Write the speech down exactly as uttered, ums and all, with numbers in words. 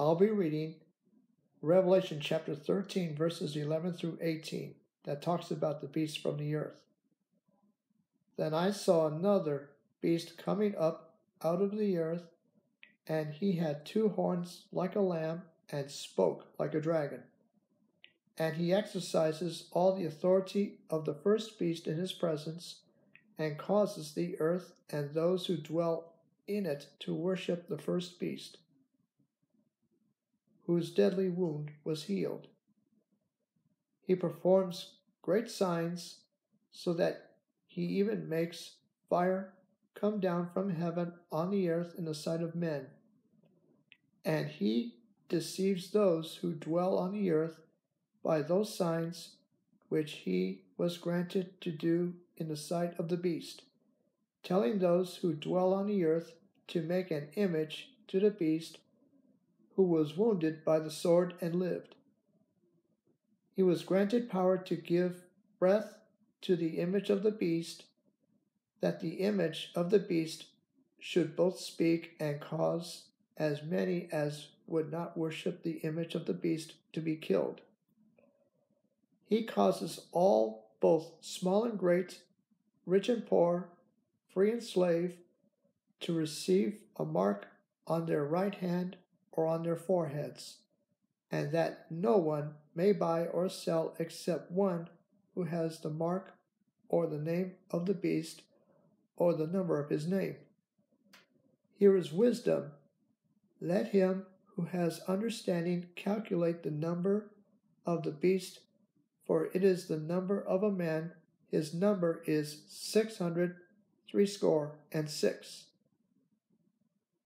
I'll be reading Revelation chapter thirteen, verses eleven through eighteen, that talks about the beast from the earth. Then I saw another beast coming up out of the earth, and he had two horns like a lamb and spoke like a dragon. And he exercises all the authority of the first beast in his presence, and causes the earth and those who dwell in it to worship the first beast, whose deadly wound was healed. He performs great signs, so that he even makes fire come down from heaven on the earth in the sight of men, and he deceives those who dwell on the earth by those signs which he was granted to do in the sight of the beast, telling those who dwell on the earth to make an image to the beast who was wounded by the sword and lived. He was granted power to give breath to the image of the beast, that the image of the beast should both speak and cause as many as would not worship the image of the beast to be killed. He causes all, both small and great, rich and poor, free and slave, to receive a mark on their right hand or on their foreheads, and that no one may buy or sell except one who has the mark or the name of the beast or the number of his name. Here is wisdom. Let him who has understanding calculate the number of the beast, for it is the number of a man. His number is six hundred, threescore, and six.